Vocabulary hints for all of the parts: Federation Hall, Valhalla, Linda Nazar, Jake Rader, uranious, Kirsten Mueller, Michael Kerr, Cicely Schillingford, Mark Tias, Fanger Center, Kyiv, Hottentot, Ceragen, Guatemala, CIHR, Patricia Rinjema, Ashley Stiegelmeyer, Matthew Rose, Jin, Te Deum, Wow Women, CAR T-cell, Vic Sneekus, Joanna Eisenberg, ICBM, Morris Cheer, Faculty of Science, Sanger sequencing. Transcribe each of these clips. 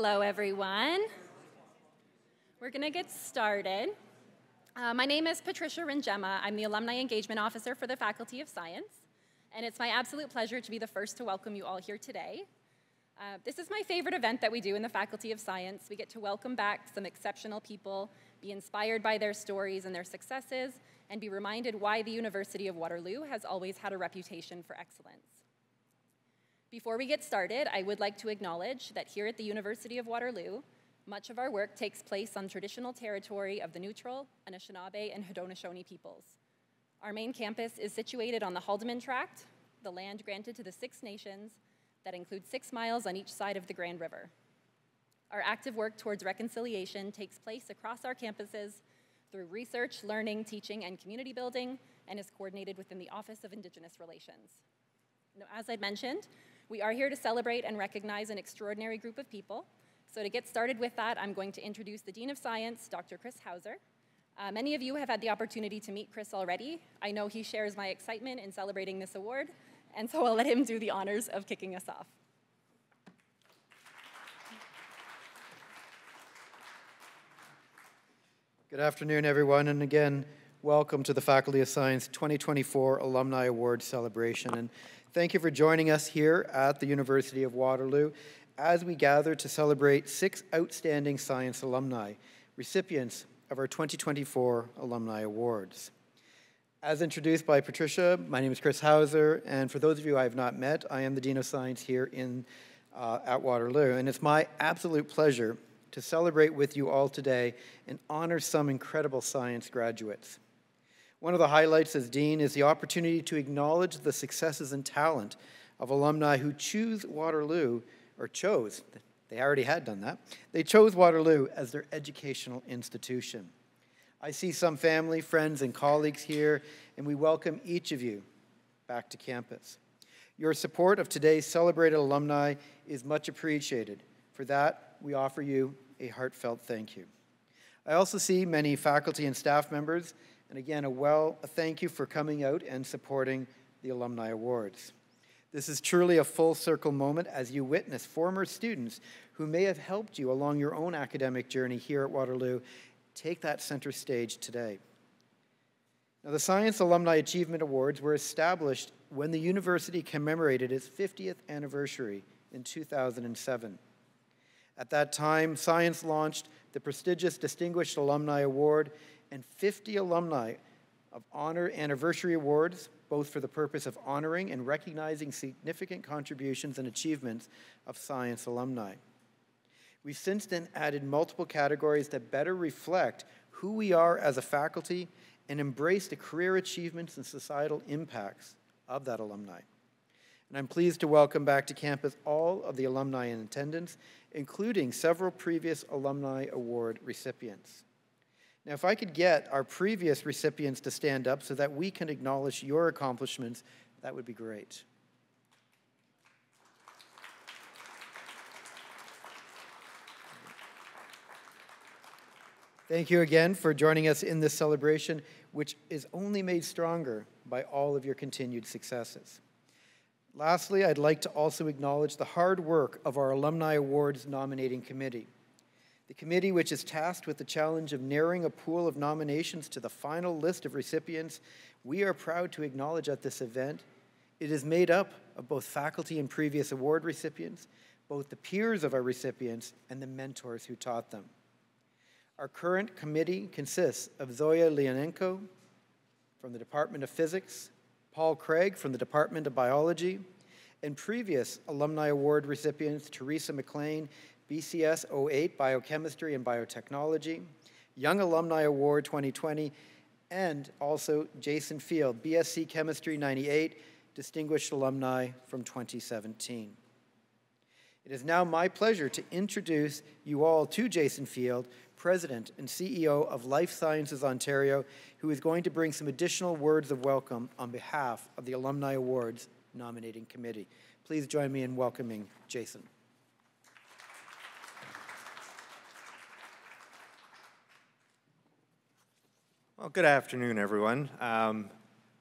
Hello, everyone. We're going to get started. My name is Patricia Rinjema. I'm the Alumni Engagement Officer for the Faculty of Science, and it's my absolute pleasure to be the first to welcome you all here today. This is my favorite event that we do in the Faculty of Science. We get to welcome back some exceptional people, be inspired by their stories and their successes, and be reminded why the University of Waterloo has always had a reputation for excellence. Before we get started, I would like to acknowledge that here at the University of Waterloo, much of our work takes place on traditional territory of the Neutral, Anishinaabe, and Haudenosaunee peoples. Our main campus is situated on the Haldimand Tract, the land granted to the Six Nations that includes 6 miles on each side of the Grand River. Our active work towards reconciliation takes place across our campuses through research, learning, teaching, and community building, and is coordinated within the Office of Indigenous Relations. Now, as I'd mentioned, we are here to celebrate and recognize an extraordinary group of people. So to get started with that, I'm going to introduce the Dean of Science, Dr. Chris Houser. Many of you have had the opportunity to meet Chris already. I know he shares my excitement in celebrating this award, and so I'll let him do the honors of kicking us off. Good afternoon, everyone, and again, welcome to the Faculty of Science 2024 Alumni Award Celebration, and thank you for joining us here at the University of Waterloo as we gather to celebrate 6 outstanding science alumni, recipients of our 2024 Alumni Awards. As introduced by Patricia, my name is Chris Houser, and for those of you I have not met, I am the Dean of Science here at Waterloo, and it's my absolute pleasure to celebrate with you all today and honor some incredible science graduates. One of the highlights as Dean is the opportunity to acknowledge the successes and talent of alumni who choose Waterloo, or chose, they already had done that, they chose Waterloo as their educational institution. I see some family, friends, and colleagues here, and we welcome each of you back to campus. Your support of today's celebrated alumni is much appreciated. For that, we offer you a heartfelt thank you. I also see many faculty and staff members, and again, a thank you for coming out and supporting the Alumni Awards. This is truly a full circle moment as you witness former students who may have helped you along your own academic journey here at Waterloo take that center stage today. Now, the Science Alumni Achievement Awards were established when the university commemorated its 50th anniversary in 2007. At that time, Science launched the prestigious Distinguished Alumni Award and 50 alumni of honor anniversary awards, both for the purpose of honoring and recognizing significant contributions and achievements of science alumni. We've since then added multiple categories that better reflect who we are as a faculty and embrace the career achievements and societal impacts of that alumni. And I'm pleased to welcome back to campus all of the alumni in attendance, including several previous Alumni Award recipients. Now, if I could get our previous recipients to stand up so that we can acknowledge your accomplishments, that would be great. Thank you again for joining us in this celebration, which is only made stronger by all of your continued successes. Lastly, I'd like to also acknowledge the hard work of our Alumni Awards Nominating Committee. The committee, which is tasked with the challenge of narrowing a pool of nominations to the final list of recipients, we are proud to acknowledge at this event. It is made up of both faculty and previous award recipients, both the peers of our recipients and the mentors who taught them. Our current committee consists of Zoya Leonenko from the Department of Physics, Paul Craig from the Department of Biology, and previous Alumni Award recipients Teresa McLean, BCS 08 Biochemistry and Biotechnology, Young Alumni Award 2020, and also Jason Field, BSc Chemistry 98, Distinguished Alumni from 2017. It is now my pleasure to introduce you all to Jason Field, President and CEO of Life Sciences Ontario, who is going to bring some additional words of welcome on behalf of the Alumni Awards Nominating Committee. Please join me in welcoming Jason. Well, good afternoon, everyone.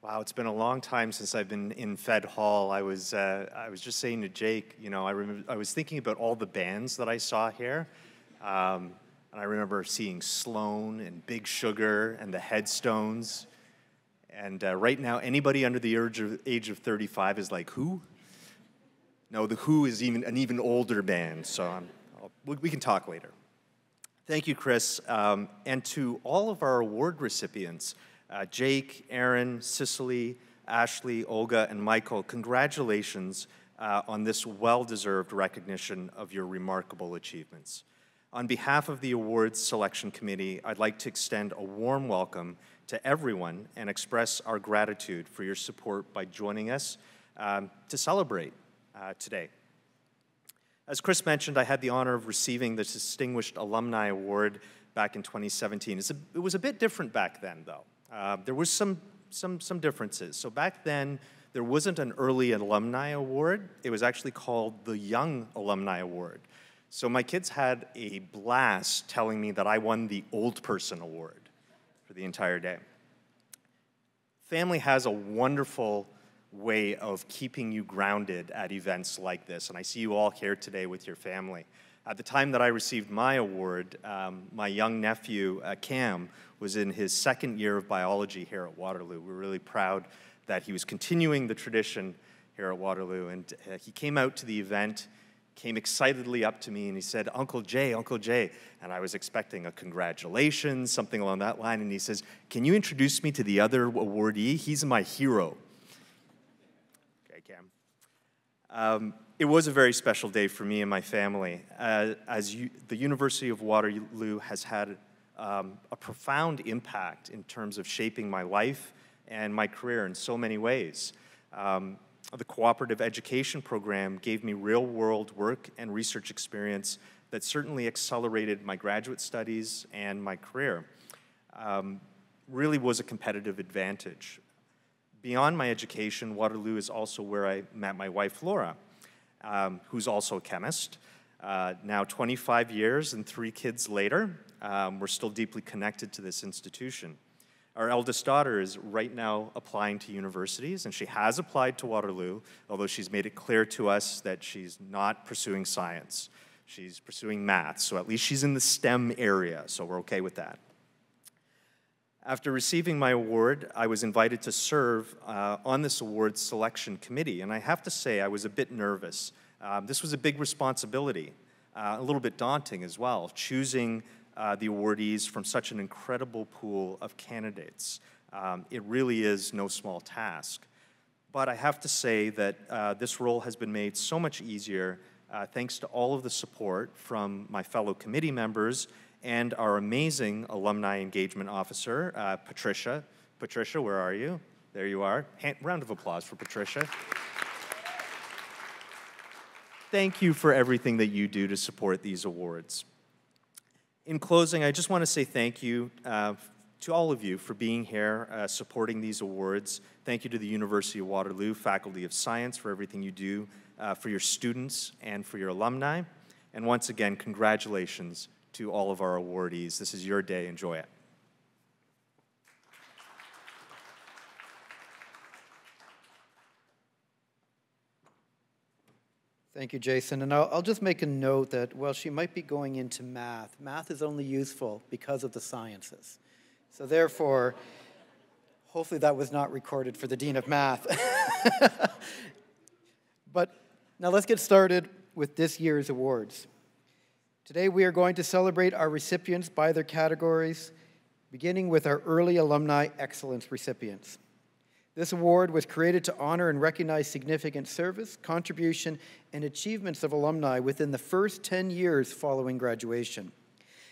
Wow, it's been a long time since I've been in Fed Hall. I was just saying to Jake, you know, I was thinking about all the bands that I saw here, and I remember seeing Sloan and Big Sugar and the Headstones. And right now, anybody under the age of 35 is like, who? No, the Who is even an even older band. So we can talk later. Thank you, Chris, and to all of our award recipients. Jake, Aaron, Cicely, Ashley, Olga, and Michael, congratulations on this well-deserved recognition of your remarkable achievements. On behalf of the Awards Selection Committee, I'd like to extend a warm welcome to everyone and express our gratitude for your support by joining us to celebrate today. As Chris mentioned, I had the honor of receiving the Distinguished Alumni Award back in 2017. It was a bit different back then, though. There was some differences. So back then, there wasn't an early alumni award. It was actually called the Young Alumni Award. So my kids had a blast telling me that I won the Old Person Award for the entire day. Family has a wonderful way of keeping you grounded at events like this, and I see you all here today with your family. At the time that I received my award, my young nephew, Cam, was in his second year of biology here at Waterloo. We're really proud that he was continuing the tradition here at Waterloo, and he came out to the event, came excitedly up to me, and he said, "Uncle Jay, Uncle Jay," and I was expecting a congratulations, something along that line, and he says, "Can you introduce me to the other awardee? He's my hero." Okay, Cam. It was a very special day for me and my family. The University of Waterloo has had a profound impact in terms of shaping my life and my career in so many ways. The cooperative education program gave me real-world work and research experience that certainly accelerated my graduate studies and my career. Really was a competitive advantage. Beyond my education, Waterloo is also where I met my wife, Laura, who's also a chemist. Now 25 years and 3 kids later, we're still deeply connected to this institution. Our eldest daughter is right now applying to universities, and she has applied to Waterloo, although she's made it clear to us that she's not pursuing science. She's pursuing math, so at least she's in the STEM area, so we're okay with that. After receiving my award, I was invited to serve on this awards selection committee, and I have to say I was a bit nervous. This was a big responsibility, a little bit daunting as well, choosing the awardees from such an incredible pool of candidates. It really is no small task. But I have to say that this role has been made so much easier thanks to all of the support from my fellow committee members and our amazing alumni engagement officer, Patricia. Patricia, where are you? There you are. Round of applause for Patricia. Thank you for everything that you do to support these awards. In closing, I just want to say thank you to all of you for being here, supporting these awards. Thank you to the University of Waterloo Faculty of Science for everything you do for your students and for your alumni. And once again, congratulations to all of our awardees. This is your day. Enjoy it. Thank you, Jason. And I'll just make a note that while she might be going into math, math is only useful because of the sciences. So therefore, hopefully that was not recorded for the Dean of Math. But now let's get started with this year's awards. Today we are going to celebrate our recipients by their categories, beginning with our Early Alumni Excellence recipients. This award was created to honor and recognize significant service, contribution, and achievements of alumni within the first 10 years following graduation.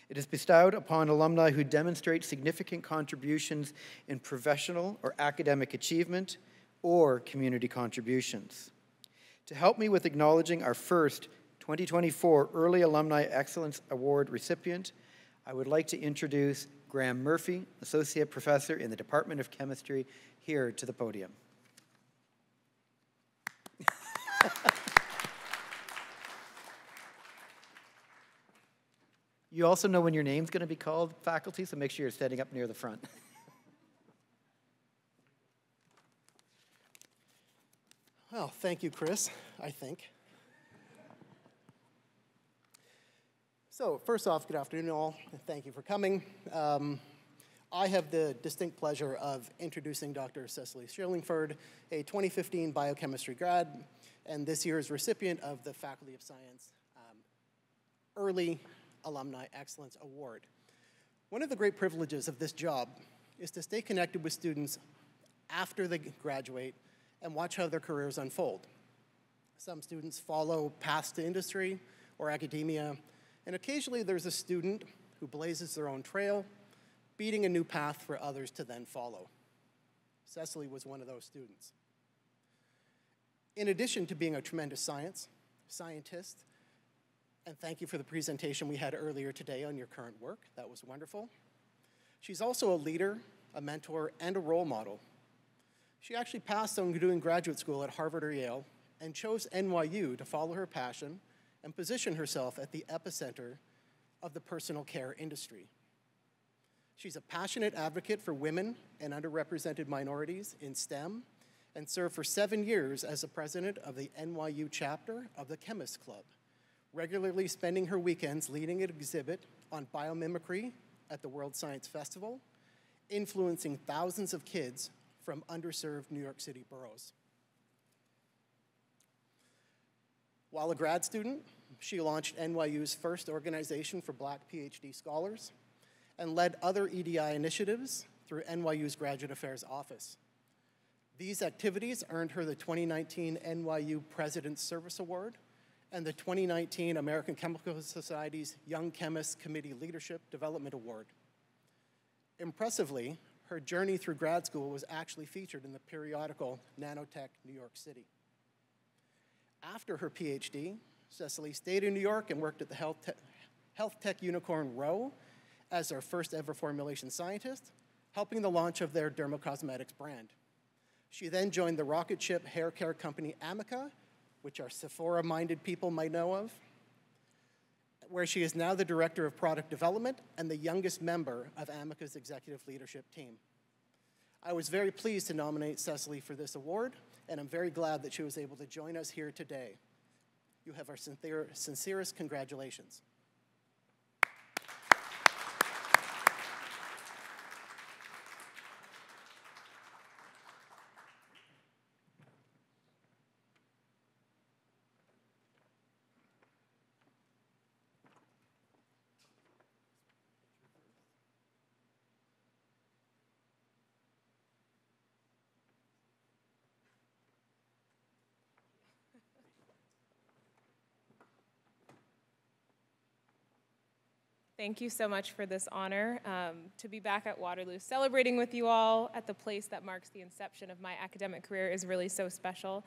It is bestowed upon alumni who demonstrate significant contributions in professional or academic achievement or community contributions. To help me with acknowledging our first 2024 Early Alumni Excellence Award recipient, I would like to introduce Graham Murphy, Associate Professor in the Department of Chemistry, here to the podium. You also know when your name's going to be called, faculty, so make sure you're standing up near the front. Well, thank you, Chris, I think. So first off, good afternoon all, and thank you for coming. I have the distinct pleasure of introducing Dr. Cicely Schillingford, a 2015 biochemistry grad, and this year's recipient of the Faculty of Science Early Alumni Excellence Award. One of the great privileges of this job is to stay connected with students after they graduate and watch how their careers unfold. Some students follow paths to industry or academia, and occasionally there's a student who blazes their own trail, beating a new path for others to then follow. Cicely was one of those students. In addition to being a tremendous scientist, and thank you for the presentation we had earlier today on your current work, that was wonderful. She's also a leader, a mentor, and a role model. She actually passed on doing graduate school at Harvard or Yale and chose NYU to follow her passion and position herself at the epicenter of the personal care industry. She's a passionate advocate for women and underrepresented minorities in STEM and served for 7 years as the president of the NYU chapter of the Chemists Club, regularly spending her weekends leading an exhibit on biomimicry at the World Science Festival, influencing thousands of kids from underserved New York City boroughs. While a grad student, she launched NYU's first organization for Black PhD scholars and led other EDI initiatives through NYU's Graduate Affairs Office. These activities earned her the 2019 NYU President's Service Award and the 2019 American Chemical Society's Young Chemists Committee Leadership Development Award. Impressively, her journey through grad school was actually featured in the periodical Nanotech New York City. After her PhD, Cicely stayed in New York and worked at the health tech unicorn Roe as their first ever formulation scientist, helping the launch of their dermocosmetics brand. She then joined the rocket ship hair care company Amica, which our Sephora-minded people might know of, where she is now the director of product development and the youngest member of Amica's executive leadership team. I was very pleased to nominate Cicely for this award, and I'm very glad that she was able to join us here today. You have our sincerest congratulations. Thank you so much for this honor to be back at Waterloo, celebrating with you all at the place that marks the inception of my academic career is really so special.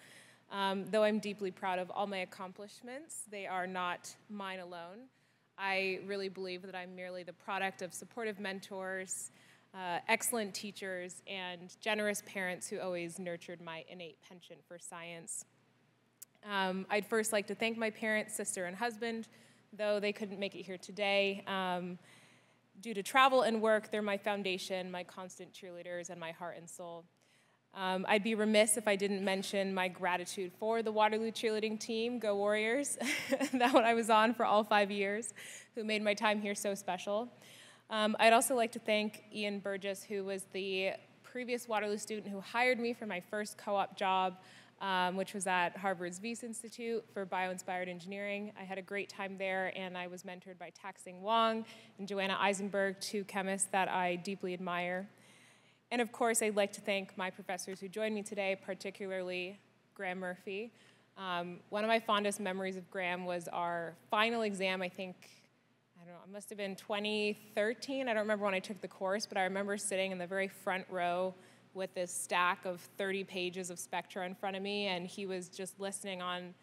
Though I'm deeply proud of all my accomplishments, they are not mine alone. I really believe that I'm merely the product of supportive mentors, excellent teachers, and generous parents who always nurtured my innate penchant for science. I'd first like to thank my parents, sister, and husband, though they couldn't make it here today. Due to travel and work, they're my foundation, my constant cheerleaders, and my heart and soul. I'd be remiss if I didn't mention my gratitude for the Waterloo cheerleading team, Go Warriors, that one I was on for all 5 years, who made my time here so special. I'd also like to thank Ian Burgess, who was the previous Waterloo student who hired me for my first co-op job, which was at Harvard's Wyss Institute for Bioinspired Engineering. I had a great time there, and I was mentored by Taxing Wong and Joanna Eisenberg, two chemists that I deeply admire. And of course, I'd like to thank my professors who joined me today, particularly Graham Murphy. One of my fondest memories of Graham was our final exam, I think, I don't know, it must have been 2013. I don't remember when I took the course, but I remember sitting in the very front row with this stack of 30 pages of Spectra in front of me, and he was just listening on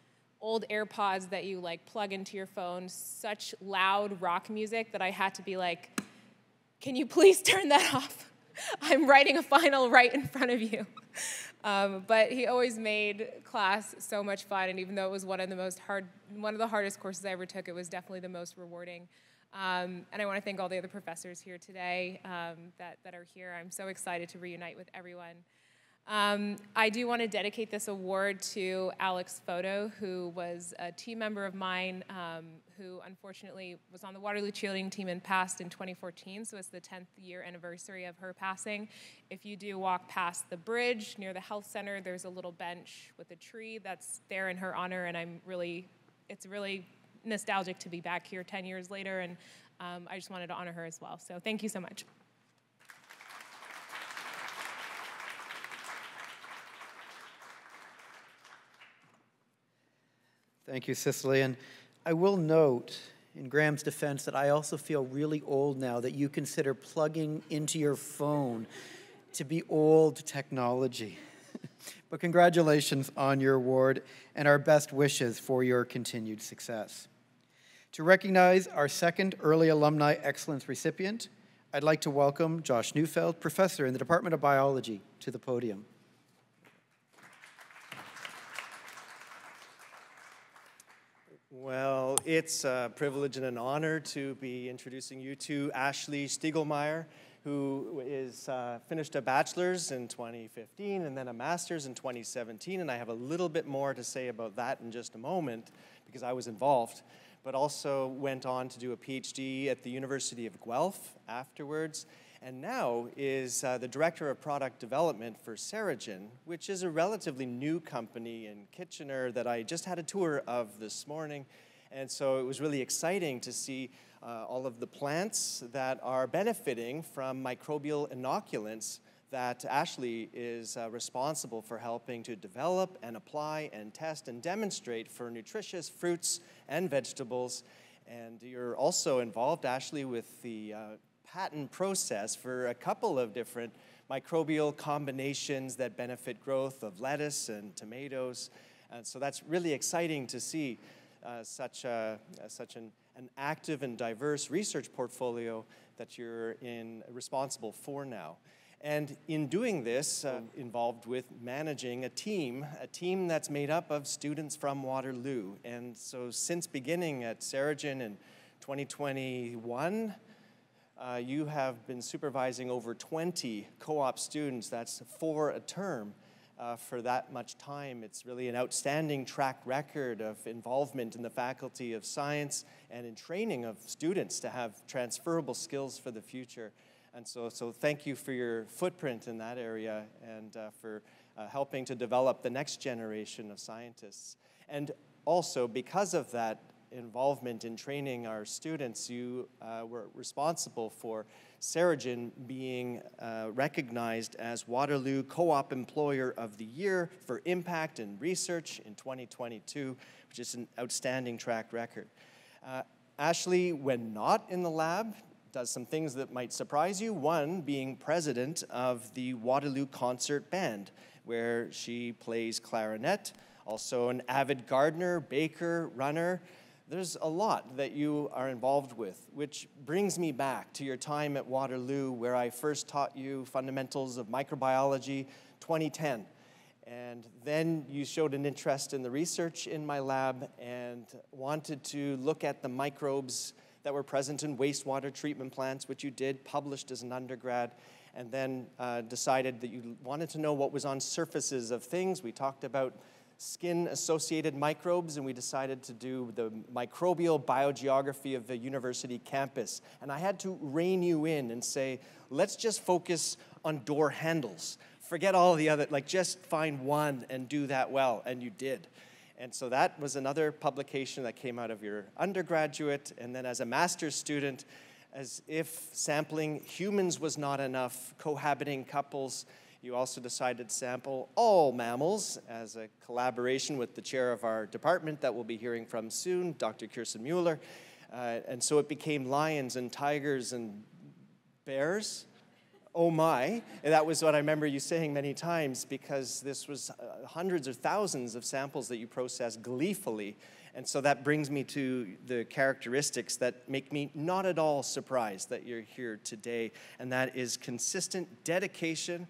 old AirPods that you like plug into your phone, such loud rock music that I had to be like, can you please turn that off? I'm writing a final right in front of you. But he always made class so much fun, and even though it was one of the hardest courses I ever took, it was definitely the most rewarding. And I want to thank all the other professors here today that are here. I'm so excited to reunite with everyone. I do want to dedicate this award to Alex Foto, who was a team member of mine who unfortunately was on the Waterloo cheerleading team and passed in 2014, so it's the 10th year anniversary of her passing. If you do walk past the bridge near the health center, there's a little bench with a tree that's there in her honor, and it's really nostalgic to be back here 10 years later, and I just wanted to honor her as well, so thank you so much. Thank you, Cicely. And I will note, in Graham's defense, that I also feel really old now that you consider plugging into your phone to be old technology. But congratulations on your award and our best wishes for your continued success. To recognize our second Early Alumni Excellence recipient, I'd like to welcome Josh Neufeld, professor in the Department of Biology, to the podium. Well, it's a privilege and an honor to be introducing you to Ashley Stiegelmeyer, who is finished a bachelor's in 2015 and then a master's in 2017, and I have a little bit more to say about that in just a moment because I was involved, but also went on to do a PhD at the University of Guelph afterwards, and now is the Director of Product Development for Ceragen, which is a relatively new company in Kitchener that I just had a tour of this morning. And so it was really exciting to see all of the plants that are benefiting from microbial inoculants that Ashley is responsible for helping to develop and apply and test and demonstrate for nutritious fruits and vegetables. And you're also involved, Ashley, with the patent process for a couple of different microbial combinations that benefit growth of lettuce and tomatoes. And so that's really exciting to see such an active and diverse research portfolio that you're responsible for now. And in doing this, involved with managing a team that's made up of students from Waterloo. And so since beginning at Ceragen in 2021, you have been supervising over 20 co-op students. That's 4 a term for that much time. It's really an outstanding track record of involvement in the Faculty of Science and in training of students to have transferable skills for the future. And so thank you for your footprint in that area and for helping to develop the next generation of scientists. And also, because of that involvement in training our students, you were responsible for Ceragen being recognized as Waterloo Co-op Employer of the Year for Impact and Research in 2022, which is an outstanding track record. Ashley, when not in the lab, does some things that might surprise you. One being president of the Waterloo Concert Band, where she plays clarinet, also an avid gardener, baker, runner. There's a lot that you are involved with, which brings me back to your time at Waterloo, where I first taught you fundamentals of microbiology 2010. And then you showed an interest in the research in my lab and wanted to look at the microbes that were present in wastewater treatment plants, which you did, published as an undergrad, and then decided that you wanted to know what was on surfaces of things. We talked about skin-associated microbes, and we decided to do the microbial biogeography of the university campus. And I had to rein you in and say, let's just focus on door handles. Forget all the other, like just find one and do that well, and you did. And so that was another publication that came out of your undergraduate, and then as a master's student, as if sampling humans was not enough, cohabiting couples, you also decided to sample all mammals as a collaboration with the chair of our department that we'll be hearing from soon, Dr. Kirsten Mueller. And so it became lions and tigers and bears. Oh my, and that was what I remember you saying many times, because this was hundreds or thousands of samples that you processed gleefully. And so that brings me to the characteristics that make me not at all surprised that you're here today. And that is consistent dedication,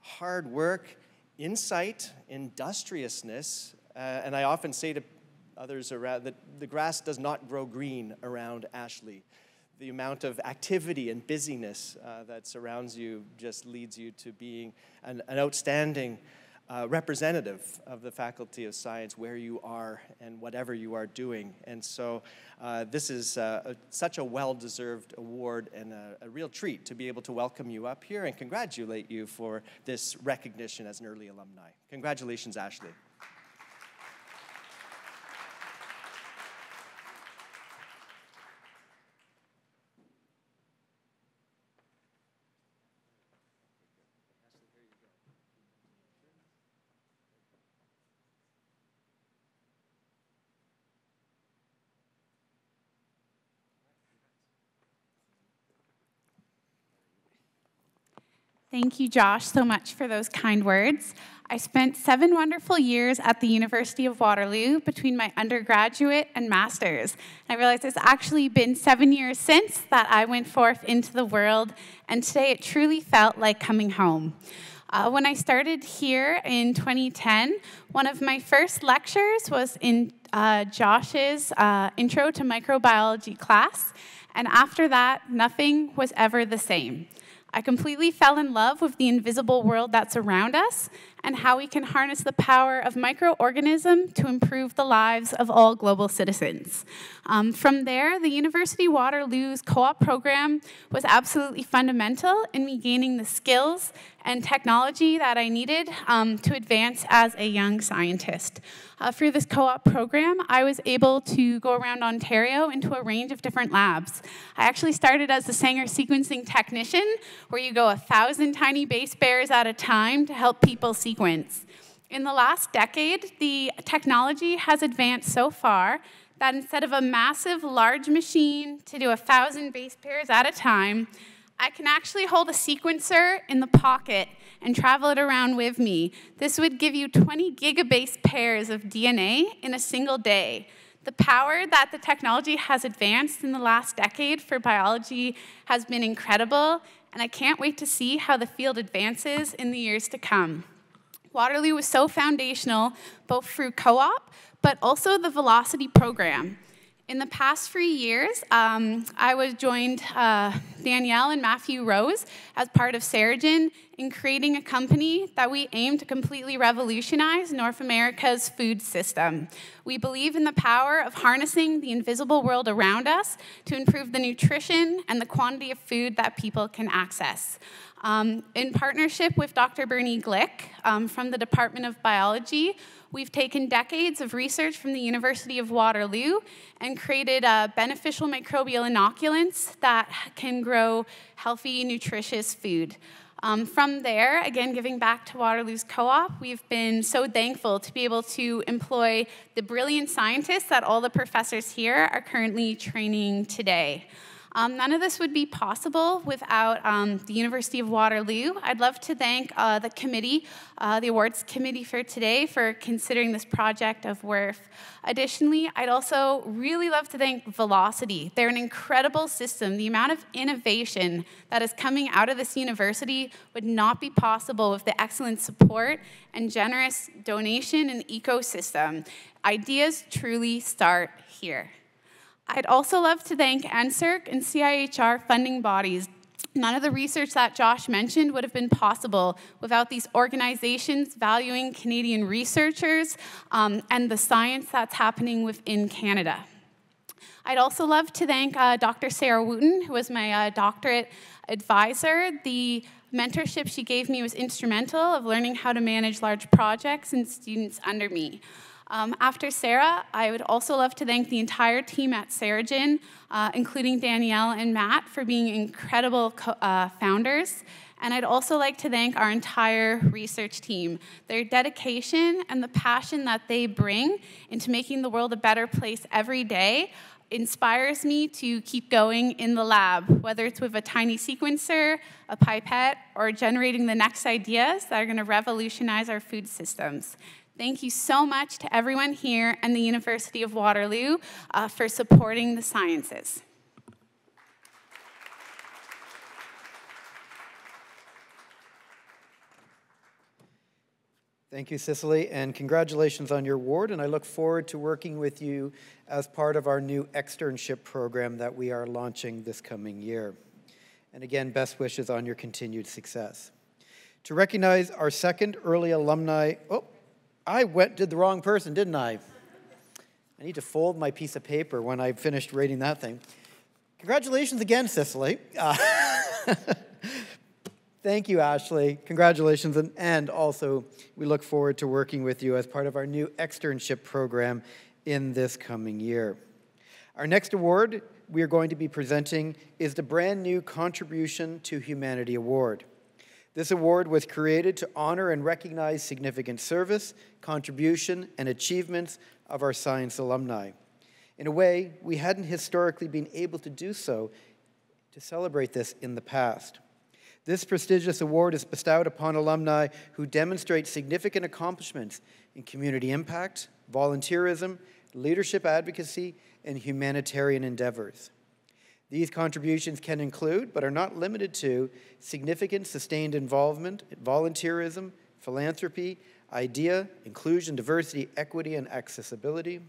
hard work, insight, industriousness, and I often say to others around that the grass does not grow green around Ashley. the amount of activity and busyness that surrounds you just leads you to being an outstanding representative of the Faculty of Science where you are and whatever you are doing. And so this is such a well-deserved award and a real treat to be able to welcome you up here and congratulate you for this recognition as an early alumni. Congratulations, Ashley. Thank you, Josh, so much for those kind words. I spent 7 wonderful years at the University of Waterloo between my undergraduate and master's. I realized it's actually been 7 years since that I went forth into the world, and today it truly felt like coming home. When I started here in 2010, one of my first lectures was in Josh's intro to microbiology class, and after that, nothing was ever the same. I completely fell in love with the invisible world that's around us and how we can harness the power of microorganisms to improve the lives of all global citizens. From there, the University of Waterloo's co-op program was absolutely fundamental in me gaining the skills and technology that I needed to advance as a young scientist. Through this co-op program, I was able to go around Ontario into a range of different labs. I actually started as the Sanger sequencing technician, where you go 1,000 tiny base pairs at a time to help people sequence. In the last decade, the technology has advanced so far that instead of a massive, large machine to do 1,000 base pairs at a time, I can actually hold a sequencer in the pocket and travel it around with me. This would give you 20 gigabase pairs of DNA in a single day. The power that the technology has advanced in the last decade for biology has been incredible, and I can't wait to see how the field advances in the years to come. Waterloo was so foundational, both through co-op, but also the Velocity program. In the past 3 years, I was joined Danielle and Matthew Rose as part of Ceragen in creating a company that we aim to completely revolutionize North America's food system. We believe in the power of harnessing the invisible world around us to improve the nutrition and the quantity of food that people can access. In partnership with Dr. Bernie Glick from the Department of Biology, we've taken decades of research from the University of Waterloo and created beneficial microbial inoculants that can grow healthy, nutritious food. From there, again, giving back to Waterloo's co-op, we've been so thankful to be able to employ the brilliant scientists that all the professors here are currently training today. None of this would be possible without the University of Waterloo. I'd love to thank the committee, the awards committee for today, for considering this project of worth. Additionally, I'd also really love to thank Velocity. They're an incredible system. The amount of innovation that is coming out of this university would not be possible with the excellent support and generous donation and ecosystem. Ideas truly start here. I'd also love to thank NSERC and CIHR funding bodies. None of the research that Josh mentioned would have been possible without these organizations valuing Canadian researchers and the science that's happening within Canada. I'd also love to thank Dr. Sarah Wooten, who was my doctorate advisor. The mentorship she gave me was instrumental of learning how to manage large projects and students under me. After Sarah, I would also love to thank the entire team at Ceragen, including Danielle and Matt, for being incredible founders. And I'd also like to thank our entire research team. Their dedication and the passion that they bring into making the world a better place every day inspires me to keep going in the lab, whether it's with a tiny sequencer, a pipette, or generating the next ideas that are going to revolutionize our food systems. Thank you so much to everyone here and the University of Waterloo for supporting the sciences. Thank you, Cicely, and congratulations on your award, and I look forward to working with you as part of our new externship program that we are launching this coming year. And again, best wishes on your continued success. To recognize our second early alumni, oh, I did the wrong person, didn't I? I need to fold my piece of paper when I finished reading that thing. Congratulations again, Cicely. Thank you, Ashley. Congratulations. And also, we look forward to working with you as part of our new externship program in this coming year. Our next award we are going to be presenting is the brand new Contribution to Humanity Award. This award was created to honor and recognize significant service, contribution, and achievements of our science alumni. In a way, we hadn't historically been able to do so, to celebrate this in the past. This prestigious award is bestowed upon alumni who demonstrate significant accomplishments in community impact, volunteerism, leadership advocacy, and humanitarian endeavors. These contributions can include, but are not limited to, significant sustained involvement, volunteerism, philanthropy, idea, inclusion, diversity, equity, and accessibility,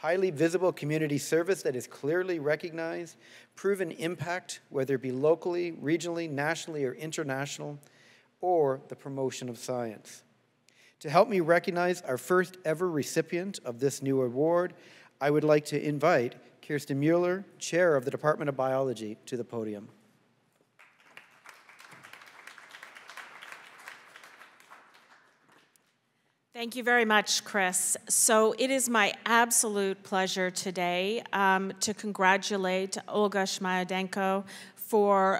highly visible community service that is clearly recognized, proven impact, whether it be locally, regionally, nationally, or international, or the promotion of science. To help me recognize our first ever recipient of this new award, I would like to invite Kirsten Mueller, Chair of the Department of Biology, to the podium. Thank you very much, Chris. So it is my absolute pleasure today to congratulate Olga Shmaidenko for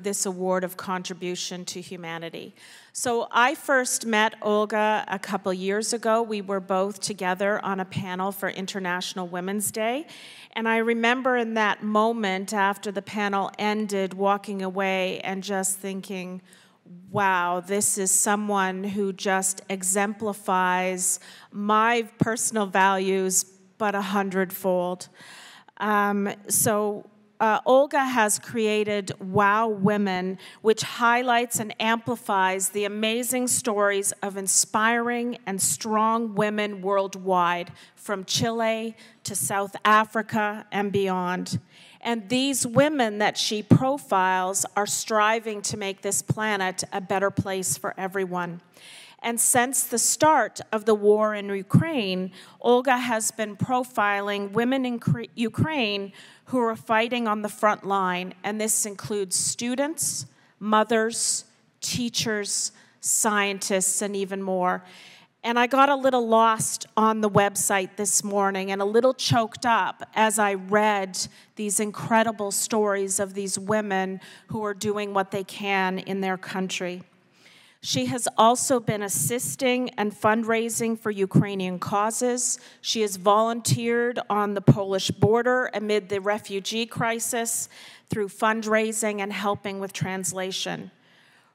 this award of Contribution to Humanity. So I first met Olga a couple years ago. We were both together on a panel for International Women's Day. And I remember in that moment after the panel ended, walking away and just thinking, wow, this is someone who just exemplifies my personal values, but 100-fold. Olga has created Wow Women, which highlights and amplifies the amazing stories of inspiring and strong women worldwide, from Chile to South Africa and beyond. And these women that she profiles are striving to make this planet a better place for everyone. And since the start of the war in Ukraine, Olga has been profiling women in Ukraine who are fighting on the front line. And this includes students, mothers, teachers, scientists, and even more. And I got a little lost on the website this morning and a little choked up as I read these incredible stories of these women who are doing what they can in their country. She has also been assisting and fundraising for Ukrainian causes. She has volunteered on the Polish border amid the refugee crisis through fundraising and helping with translation.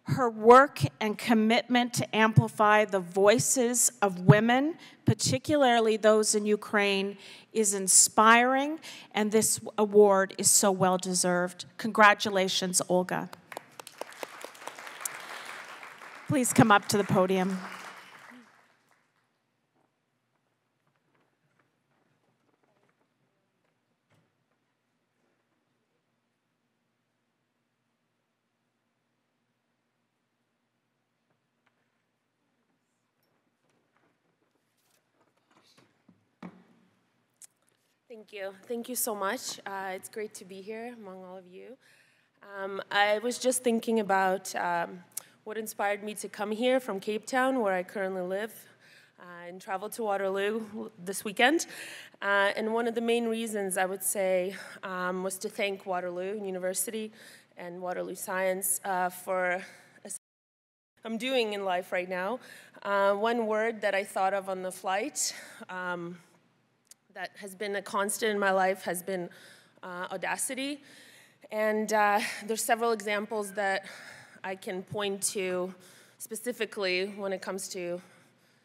Her work and commitment to amplify the voices of women, particularly those in Ukraine, is inspiring, and this award is so well deserved. Congratulations, Olga. Please come up to the podium. Thank you. Thank you so much. It's great to be here among all of you. I was just thinking about what inspired me to come here from Cape Town, where I currently live, and travel to Waterloo this weekend. And one of the main reasons, I would say, was to thank Waterloo University and Waterloo Science for I'm doing in life right now. One word that I thought of on the flight that has been a constant in my life has been audacity. And there's several examples that I can point to specifically when it comes to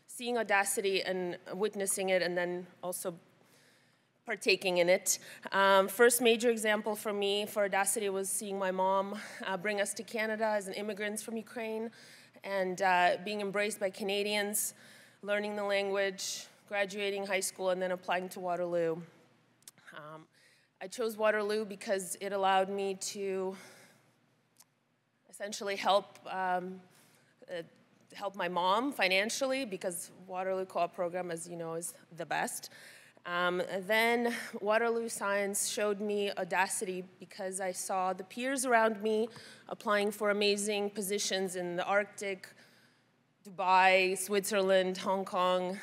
seeing audacity and witnessing it and then also partaking in it. First major example for me for audacity was seeing my mom bring us to Canada as immigrants from Ukraine. and being embraced by Canadians, learning the language, graduating high school, and then applying to Waterloo. I chose Waterloo because it allowed me to essentially help help my mom financially, because Waterloo Co-op program, as you know, is the best. Then Waterloo Science showed me audacity, because I saw the peers around me applying for amazing positions in the Arctic, Dubai, Switzerland, Hong Kong,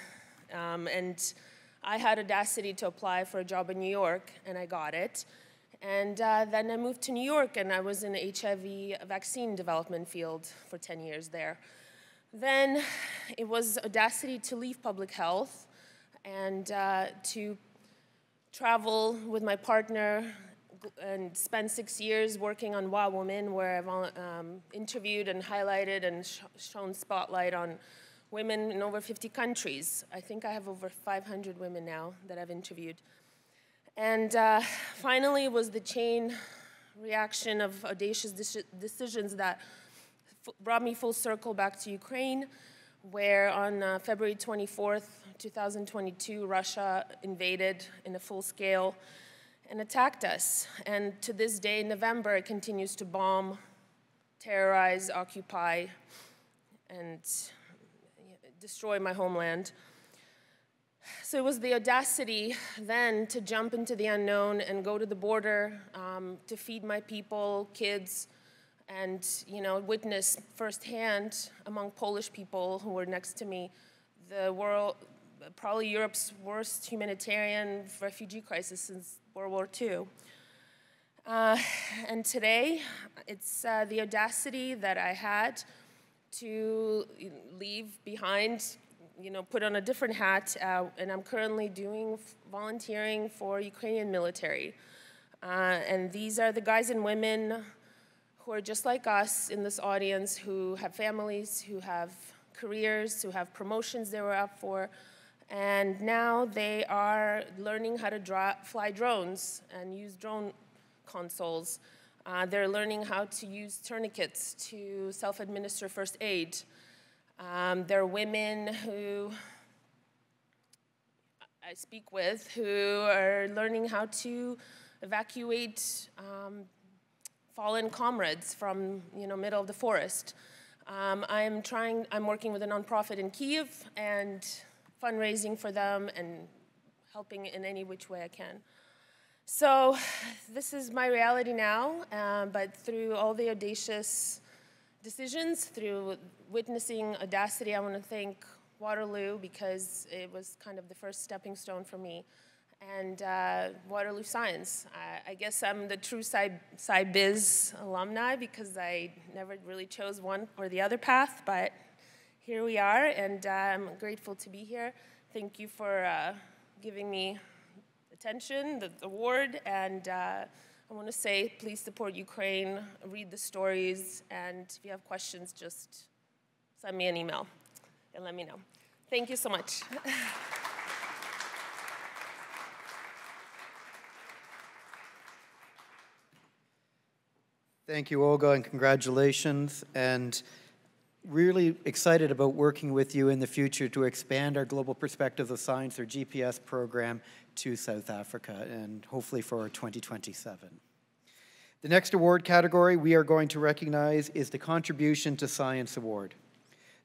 and I had audacity to apply for a job in New York, and I got it. And then I moved to New York, and I was in the HIV vaccine development field for 10 years there. Then it was audacity to leave public health and to travel with my partner and spend 6 years working on Wow Women, where I've interviewed and highlighted and shown spotlight on women in over 50 countries. I think I have over 500 women now that I've interviewed. And finally was the chain reaction of audacious decisions that brought me full circle back to Ukraine, where on February 24th, 2022, Russia invaded in a full scale and attacked us. And to this day, in November, it continues to bomb, terrorize, occupy, and destroy my homeland. So it was the audacity then to jump into the unknown and go to the border to feed my people, kids, and witness firsthand among Polish people who were next to me the world, probably Europe's worst humanitarian refugee crisis since World War II. And today, it's the audacity that I had to leave behind, put on a different hat, and I'm currently doing volunteering for Ukrainian military. And these are the guys and women who are just like us in this audience, who have families, who have careers, who have promotions they were up for, and now they are learning how to fly drones and use drone consoles. They're learning how to use tourniquets to self-administer first aid. There are women who I speak with who are learning how to evacuate fallen comrades from middle of the forest. I'm working with a nonprofit in Kyiv and fundraising for them and helping in any which way I can. So this is my reality now, but through all the audacious decisions, through witnessing audacity, I want to thank Waterloo, because it was kind of the first stepping stone for me, and Waterloo Science. I guess I'm the true Sci-Biz alumni, because I never really chose one or the other path, but here we are, and I'm grateful to be here. Thank you for giving me attention, the award, and I want to say, please support Ukraine, read the stories, and if you have questions, just send me an email and let me know. Thank you so much. Thank you, Olga, and congratulations. And really excited about working with you in the future to expand our Global Perspectives of Science, or GPS program, to South Africa, and hopefully for 2027. The next award category we are going to recognize is the Contribution to Science Award.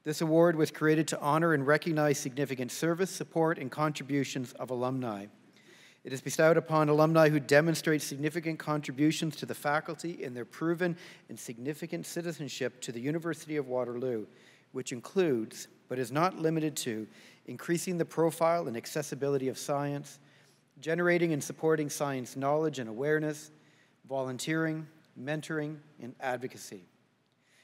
This award was created to honor and recognize significant service, support, and contributions of alumni. It is bestowed upon alumni who demonstrate significant contributions to the faculty in their proven and significant citizenship to the University of Waterloo, which includes, but is not limited to, increasing the profile and accessibility of science, generating and supporting science knowledge and awareness, volunteering, mentoring, and advocacy.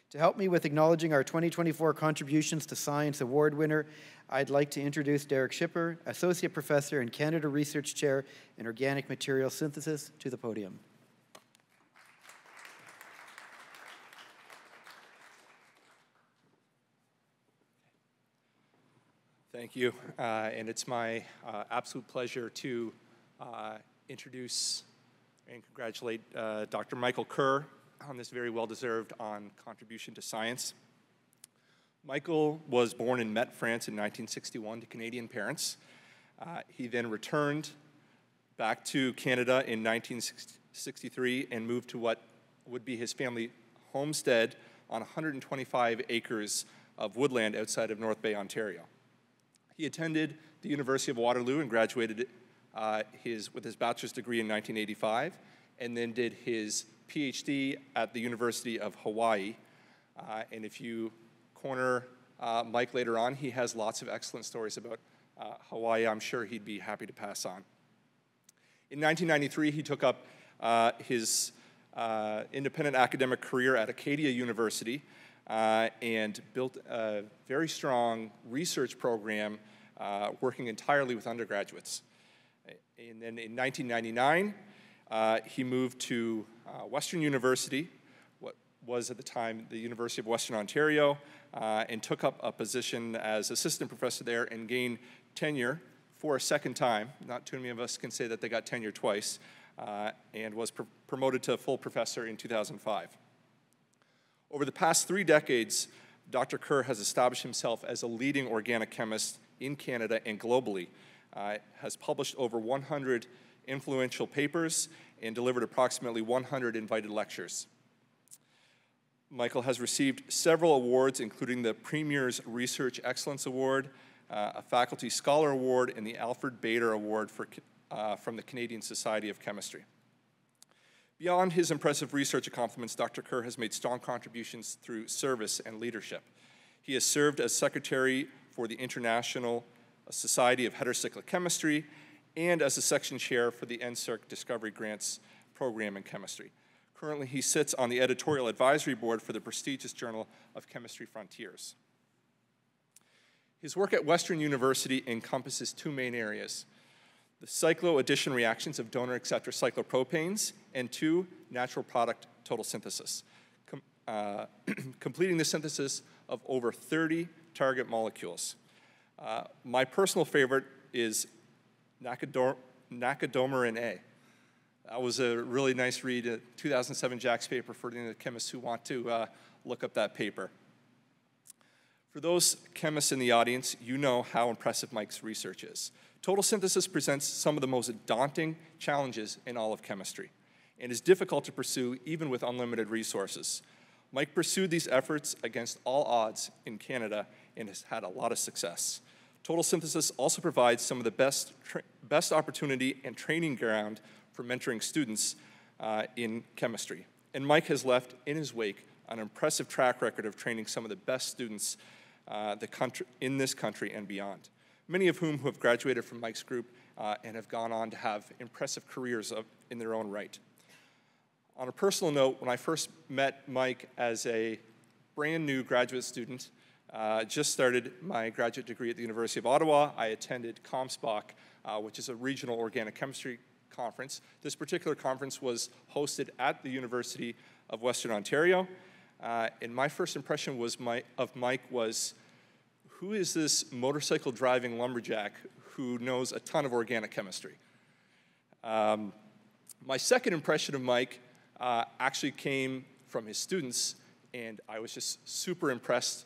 To help me with acknowledging our 2024 Contributions to Science Award winner, I'd like to introduce Derek Schipper, Associate Professor and Canada Research Chair in Organic Material Synthesis, to the podium. Thank you, and it's my absolute pleasure to introduce and congratulate Dr. Michael Kerr on this very well-deserved contribution to science. Michael was born in Metz, France in 1961 to Canadian parents. He then returned back to Canada in 1963 and moved to what would be his family homestead on 125 acres of woodland outside of North Bay, Ontario. He attended the University of Waterloo and graduated with his bachelor's degree in 1985, and then did his PhD at the University of Hawaii. And if you corner Mike later on, he has lots of excellent stories about Hawaii. I'm sure he'd be happy to pass on. In 1993, he took up his independent academic career at Acadia University and built a very strong research program working entirely with undergraduates. And then in 1999, he moved to Western University, what was at the time the University of Western Ontario, and took up a position as assistant professor there and gained tenure for a second time. Not too many of us can say that they got tenure twice, and was promoted to full professor in 2005. Over the past 3 decades, Dr. Kerr has established himself as a leading organic chemist in Canada and globally, has published over 100 influential papers and delivered approximately 100 invited lectures. Michael has received several awards, including the Premier's Research Excellence Award, a Faculty Scholar Award, and the Alfred Bader Award from the Canadian Society of Chemistry. Beyond his impressive research accomplishments, Dr. Kerr has made strong contributions through service and leadership. He has served as secretary for the International Society of Heterocyclic Chemistry and as a section chair for the NSERC Discovery Grants Program in Chemistry. Currently, he sits on the editorial advisory board for the prestigious Journal of Chemistry Frontiers. His work at Western University encompasses 2 main areas: the cycloaddition reactions of donor acceptor cyclopropanes, and 2, natural product total synthesis, completing the synthesis of over 30 target molecules. My personal favorite is Nacodomerin A. That was a really nice read, a 2007 JACS paper for the chemists who want to look up that paper. For those chemists in the audience, you know how impressive Mike's research is. Total synthesis presents some of the most daunting challenges in all of chemistry and is difficult to pursue even with unlimited resources. Mike pursued these efforts against all odds in Canada and has had a lot of success. Total synthesis also provides some of the best opportunity and training ground for mentoring students in chemistry. And Mike has left in his wake an impressive track record of training some of the best students in this country and beyond, many of whom have graduated from Mike's group and have gone on to have impressive careers in their own right. On a personal note, when I first met Mike as a brand new graduate student, just started my graduate degree at the University of Ottawa, I attended ComSPOC, which is a regional organic chemistry conference. This particular conference was hosted at the University of Western Ontario. And my first impression of Mike was, who is this motorcycle driving lumberjack who knows a ton of organic chemistry? My second impression of Mike actually came from his students, and I was just super impressed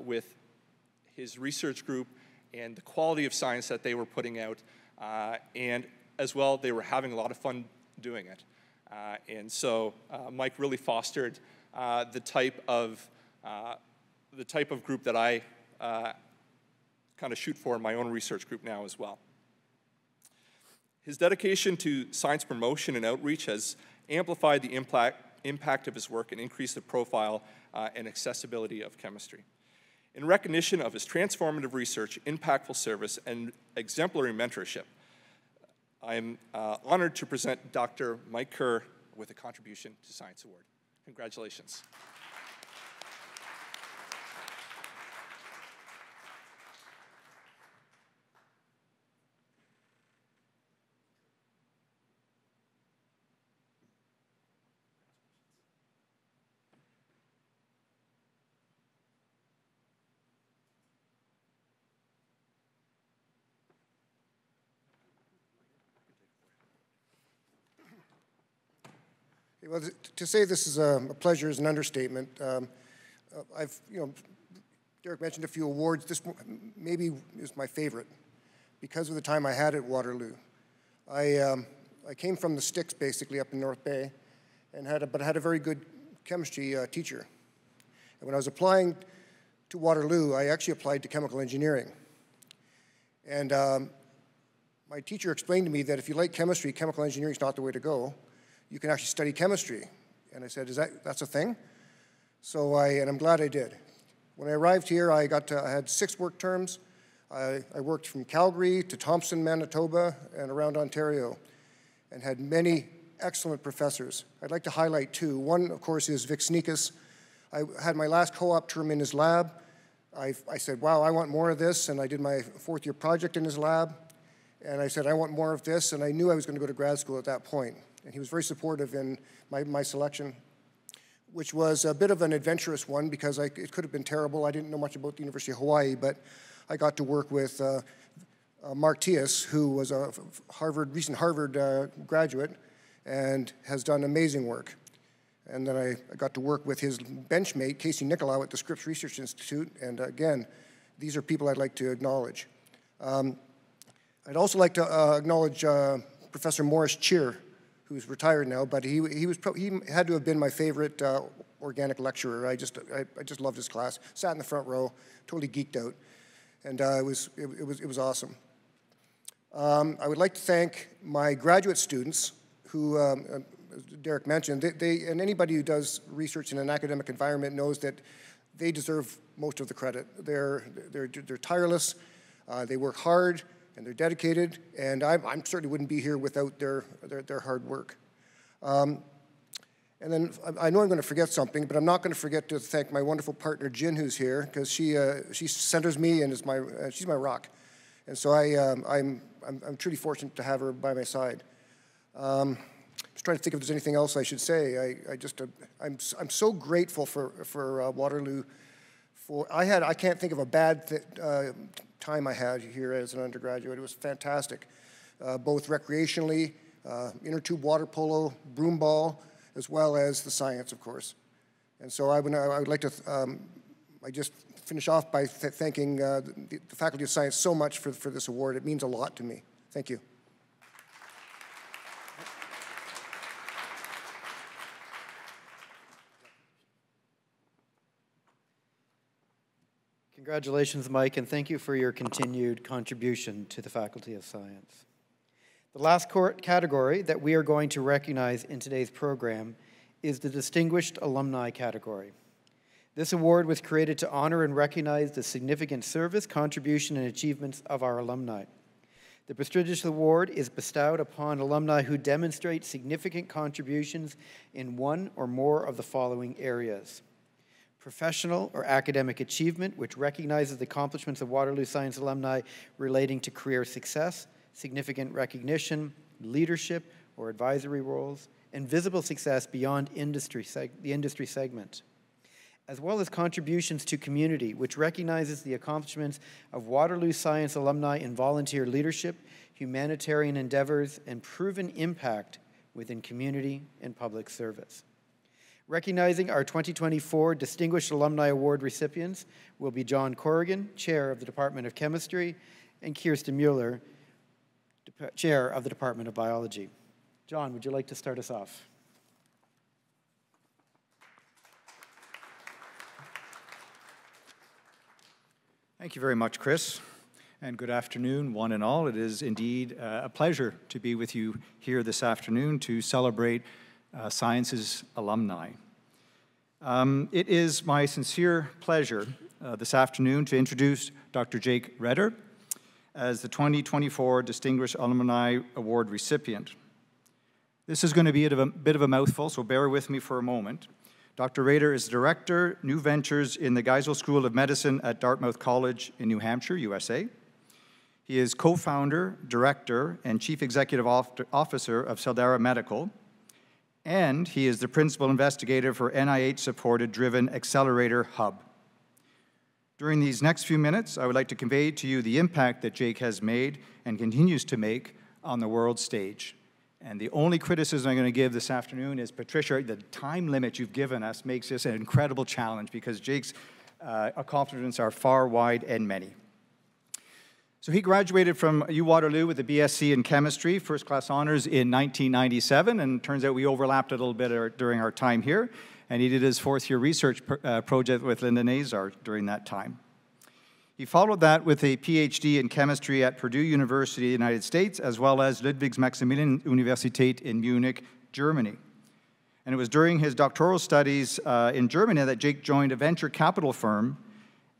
with his research group and the quality of science that they were putting out, and as well, they were having a lot of fun doing it. And so Mike really fostered the type of group that I kind of shoot for in my own research group now as well. His dedication to science promotion and outreach has amplified the impact of his work and increased the profile and accessibility of chemistry. In recognition of his transformative research, impactful service, and exemplary mentorship, I am honored to present Dr. Mike Kerr with a Contribution to Science Award. Congratulations. Well, to say this is a pleasure is an understatement. I've Derek mentioned a few awards. This maybe is my favorite because of the time I had at Waterloo. I came from the sticks, basically, up in North Bay, and had a very good chemistry teacher. And when I was applying to Waterloo, I actually applied to chemical engineering. And my teacher explained to me that if you like chemistry, chemical engineering is not the way to go. You can actually study chemistry. And I said, that's a thing? So and I'm glad I did. When I arrived here, I had 6 work terms. I worked from Calgary to Thompson, Manitoba, and around Ontario, and had many excellent professors. I'd like to highlight 2. One, of course, is Vic Sneekus. I had my last co-op term in his lab. I said, wow, I want more of this, and I did my 4th year project in his lab. And I said, I want more of this, and I knew I was going to go to grad school at that point. And he was very supportive in my selection, which was a bit of an adventurous one because it could have been terrible. I didn't know much about the University of Hawaii, but I got to work with Mark Tias, who was a recent Harvard graduate and has done amazing work. And then I got to work with his benchmate, Casey Nicolau, at the Scripps Research Institute. And again, these are people I'd like to acknowledge. I'd also like to acknowledge Professor Morris Cheer, who's retired now, but he had to have been my favorite organic lecturer. I just loved his class. Sat in the front row, totally geeked out, and it was awesome. I would like to thank my graduate students, who as Derek mentioned, and anybody who does research in an academic environment knows that they deserve most of the credit. They're tireless, they work hard, and they're dedicated, and I certainly wouldn't be here without their hard work. And then I know I'm going to forget something, but I'm not going to forget to thank my wonderful partner Jin, who's here, because she centers me and is she's my rock, and so I'm truly fortunate to have her by my side. Just trying to think if there's anything else I should say. I'm so grateful for Waterloo. I can't think of a bad time I had here as an undergraduate. It was fantastic, both recreationally, inner tube water polo, broom ball, as well as the science, of course. And so I would like to I just finish off by thanking the Faculty of Science so much for this award. It means a lot to me. Thank you. Congratulations, Mike, and thank you for your continued contribution to the Faculty of Science. The last category that we are going to recognize in today's program is the Distinguished Alumni category. This award was created to honor and recognize the significant service, contribution, and achievements of our alumni. The prestigious award is bestowed upon alumni who demonstrate significant contributions in one or more of the following areas: professional or academic achievement, which recognizes the accomplishments of Waterloo Science alumni relating to career success, significant recognition, leadership or advisory roles, and visible success beyond the industry segment, as well as contributions to community, which recognizes the accomplishments of Waterloo Science alumni in volunteer leadership, humanitarian endeavors, and proven impact within community and public service. Recognizing our 2024 Distinguished Alumni Award recipients will be John Corrigan, Chair of the Department of Chemistry, and Kirsten Mueller, Chair of the Department of Biology. John, would you like to start us off? Thank you very much, Chris, and good afternoon, one and all. It is indeed a pleasure to be with you here this afternoon to celebrate Sciences alumni. It is my sincere pleasure this afternoon to introduce Dr. Jake Rader as the 2024 Distinguished Alumni Award recipient. This is going to be a bit of a mouthful, so bear with me for a moment. Dr. Rader is Director, New Ventures in the Geisel School of Medicine at Dartmouth College in New Hampshire, USA. He is co-founder, director, and chief executive officer of Celdara Medical, and he is the principal investigator for NIH-supported Driven Accelerator Hub. During these next few minutes, I would like to convey to you the impact that Jake has made and continues to make on the world stage. And the only criticism I'm going to give this afternoon is, Patricia, the time limit you've given us makes this an incredible challenge because Jake's Our constituents are far, wide, and many. So he graduated from U Waterloo with a BSc in chemistry, first class honors in 1997, and it turns out we overlapped a little bit during our time here, and he did his fourth year research project with Linda Nazar during that time. He followed that with a PhD in chemistry at Purdue University, United States, as well as Ludwig Maximilian Universität in Munich, Germany. And it was during his doctoral studies in Germany that Jake joined a venture capital firm.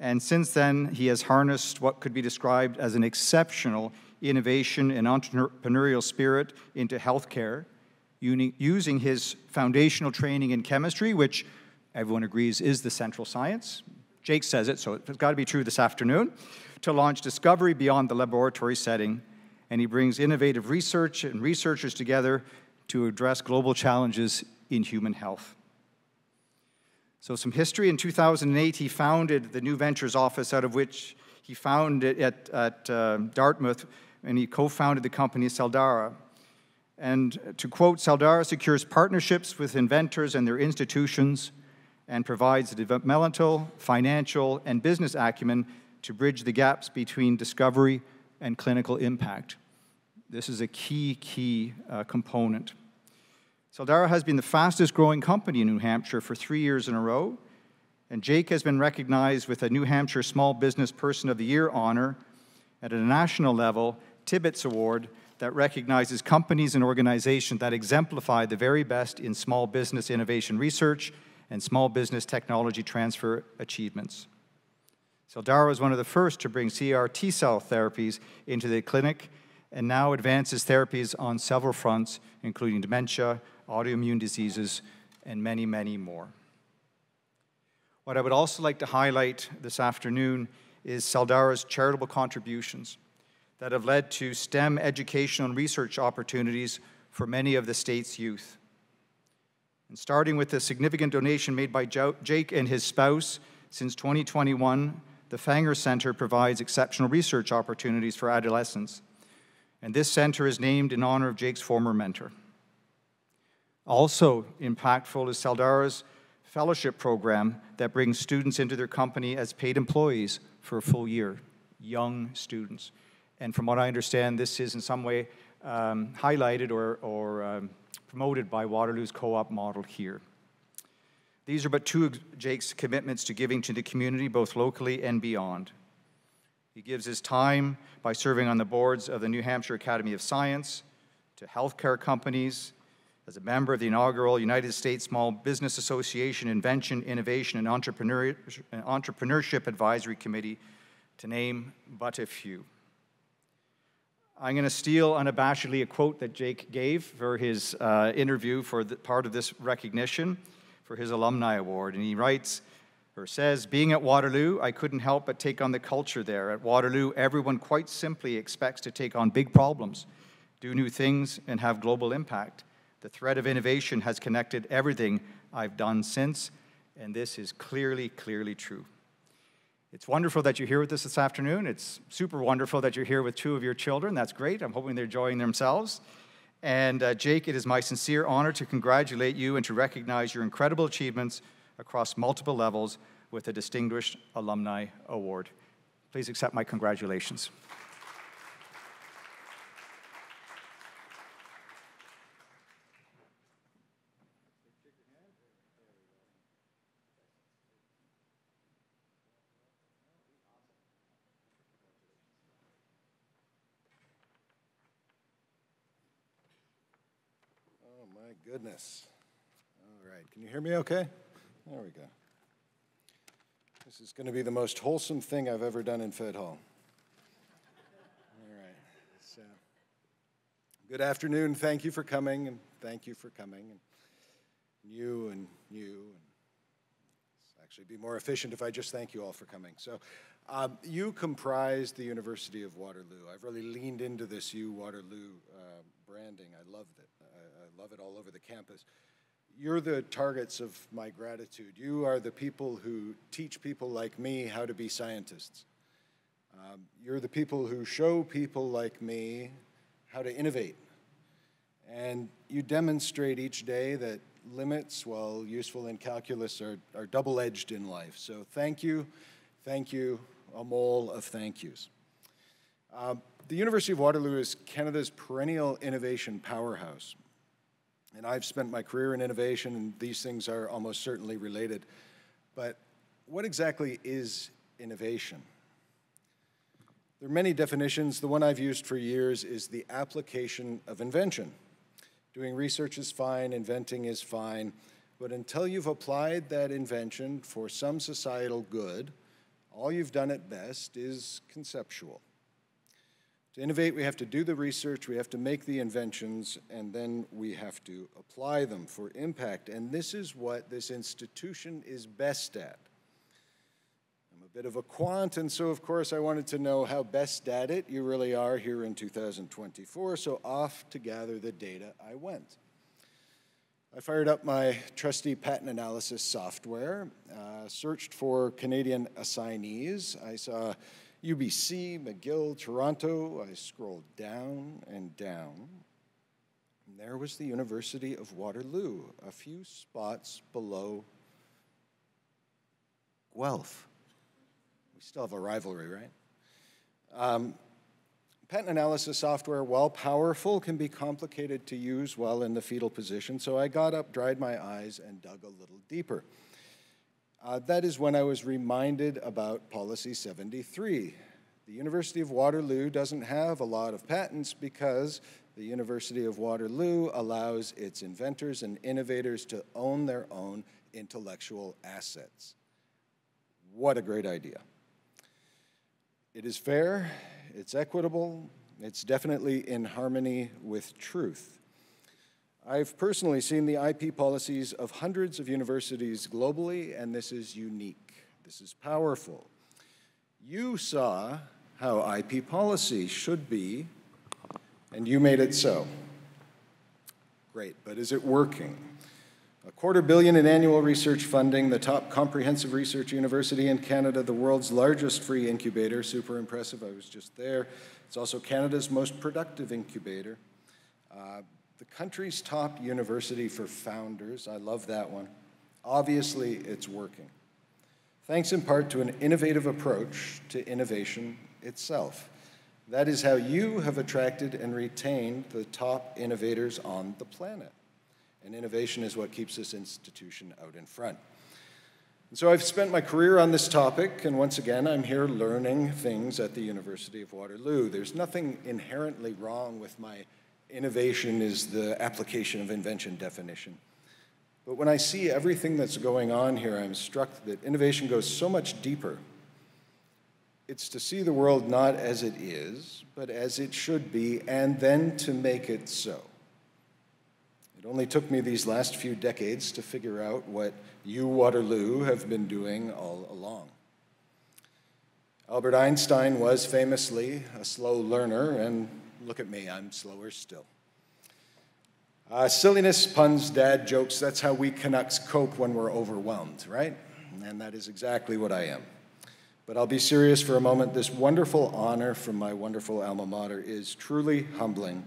And since then, he has harnessed what could be described as an exceptional innovation and entrepreneurial spirit into healthcare, using his foundational training in chemistry, which everyone agrees is the central science. Jake says it, so it's got to be true this afternoon, to launch discovery beyond the laboratory setting. And he brings innovative research and researchers together to address global challenges in human health. So some history. In 2008, he founded the New Ventures Office, out of which he founded at Dartmouth, and he co-founded the company Celdara. And to quote, Celdara secures partnerships with inventors and their institutions and provides the developmental, financial, and business acumen to bridge the gaps between discovery and clinical impact. This is a key component. Celdara has been the fastest growing company in New Hampshire for 3 years in a row, and Jake has been recognized with a New Hampshire Small Business Person of the Year honor at a national level Tibbetts Award that recognizes companies and organizations that exemplify the very best in small business innovation research and small business technology transfer achievements. Celdara was one of the first to bring CAR T-cell therapies into the clinic and now advances therapies on several fronts, including dementia, autoimmune diseases, and many, many more. What I would also like to highlight this afternoon is Celdara's charitable contributions that have led to STEM education and research opportunities for many of the state's youth. And starting with the significant donation made by Jake and his spouse, since 2021, the Fanger Center provides exceptional research opportunities for adolescents. And this center is named in honor of Jake's former mentor. Also impactful is Celdara's fellowship program that brings students into their company as paid employees for a full year, young students. And from what I understand, this is in some way highlighted or promoted by Waterloo's co-op model here. These are but two of Jake's commitments to giving to the community, both locally and beyond. He gives his time by serving on the boards of the New Hampshire Academy of Science, to healthcare companies, as a member of the inaugural United States Small Business Association Invention, Innovation, and Entrepreneurship Advisory Committee, to name but a few. I'm going to steal unabashedly a quote that Jake gave for his interview for part of this recognition for his alumni award. And he writes, or says, being at Waterloo, I couldn't help but take on the culture there. At Waterloo, everyone quite simply expects to take on big problems, do new things, and have global impact. The thread of innovation has connected everything I've done since, and this is clearly, clearly true. It's wonderful that you're here with us this afternoon. It's super wonderful that you're here with two of your children. That's great. I'm hoping they're enjoying themselves. And Jake, it is my sincere honor to congratulate you and to recognize your incredible achievements across multiple levels with a Distinguished Alumni Award. Please accept my congratulations. Goodness. All right. Can you hear me okay? There we go. This is going to be the most wholesome thing I've ever done in Fed Hall. All right. So, good afternoon. Thank you for coming, and thank you for coming. And you. It's actually be more efficient if I just thank you all for coming. So, you comprise the University of Waterloo. I've really leaned into this U Waterloo branding. I loved it. I love it all over the campus. You're the targets of my gratitude. You are the people who teach people like me how to be scientists. You're the people who show people like me how to innovate. And you demonstrate each day that limits, while useful in calculus, are double-edged in life. So thank you, a mole of thank yous. The University of Waterloo is Canada's perennial innovation powerhouse. And I've spent my career in innovation, and these things are almost certainly related. But what exactly is innovation? There are many definitions. The one I've used for years is the application of invention. Doing research is fine, inventing is fine, but until you've applied that invention for some societal good, all you've done at best is conceptual. To innovate, we have to do the research, we have to make the inventions, and then we have to apply them for impact. And this is what this institution is best at. I'm a bit of a quant, and so of course I wanted to know how best at it you really are here in 2024, so off to gather the data I went. I fired up my trusty patent analysis software, searched for Canadian assignees. I saw UBC, McGill, Toronto. I scrolled down and down, and there was the University of Waterloo, a few spots below Guelph. We still have a rivalry, right? Patent analysis software, while powerful, can be complicated to use while in the fetal position, so I got up, dried my eyes, and dug a little deeper. That is when I was reminded about Policy 73. The University of Waterloo doesn't have a lot of patents because the University of Waterloo allows its inventors and innovators to own their own intellectual assets. What a great idea. It is fair, it's equitable, it's definitely in harmony with truth. I've personally seen the IP policies of hundreds of universities globally, and this is unique. This is powerful. You saw how IP policy should be, and you made it so. Great, but is it working? $250 million in annual research funding, the top comprehensive research university in Canada, the world's largest free incubator, super impressive, I was just there. It's also Canada's most productive incubator. The country's top university for founders, I love that one. Obviously, it's working. Thanks in part to an innovative approach to innovation itself. That is how you have attracted and retained the top innovators on the planet. And innovation is what keeps this institution out in front. And so I've spent my career on this topic, and once again, I'm here learning things at the University of Waterloo. There's nothing inherently wrong with my innovation is the application of invention definition. But when I see everything that's going on here, I'm struck that innovation goes so much deeper. It's to see the world not as it is, but as it should be, and then to make it so. It only took me these last few decades to figure out what you, Waterloo, have been doing all along. Albert Einstein was famously a slow learner, and look at me, I'm slower still. Silliness, puns, dad jokes, that's how we Canucks cope when we're overwhelmed, right? And that is exactly what I am. But I'll be serious for a moment. This wonderful honor from my wonderful alma mater is truly humbling.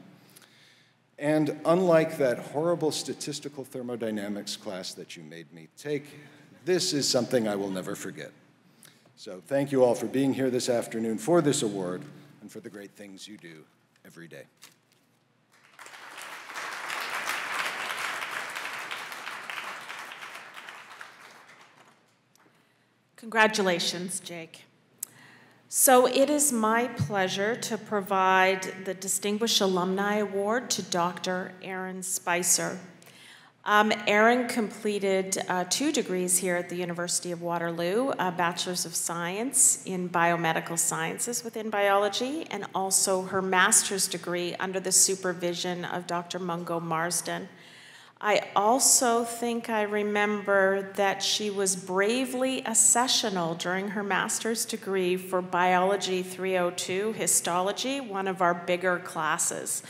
And unlike that horrible statistical thermodynamics class that you made me take, this is something I will never forget. So thank you all for being here this afternoon for this award and for the great things you do every day. Congratulations, Jake. So it is my pleasure to provide the Distinguished Alumni Award to Dr. Aaron Spicer. Aaron completed 2 degrees here at the University of Waterloo, a Bachelor's of Science in Biomedical Sciences within biology, and also her master's degree under the supervision of Dr. Mungo Marsden. I also think I remember that she was bravely a sessional during her master's degree for Biology 302, Histology, one of our bigger classes.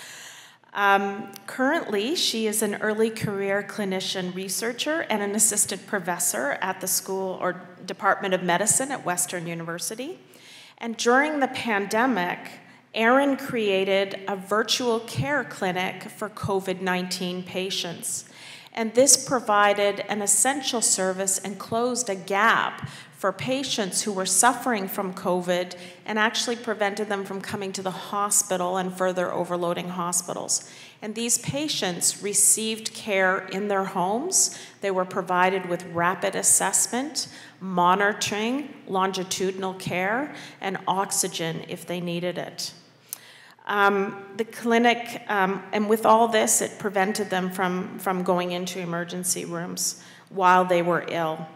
Currently, she is an early career clinician researcher and an assistant professor at the School or Department of Medicine at Western University. And during the pandemic, Aaron created a virtual care clinic for COVID-19 patients. and this provided an essential service and closed a gap for patients who were suffering from COVID and actually prevented them from coming to the hospital and further overloading hospitals. And these patients received care in their homes. They were provided with rapid assessment, monitoring, longitudinal care, and oxygen if they needed it. The clinic, and with all this, it prevented them from going into emergency rooms while they were ill.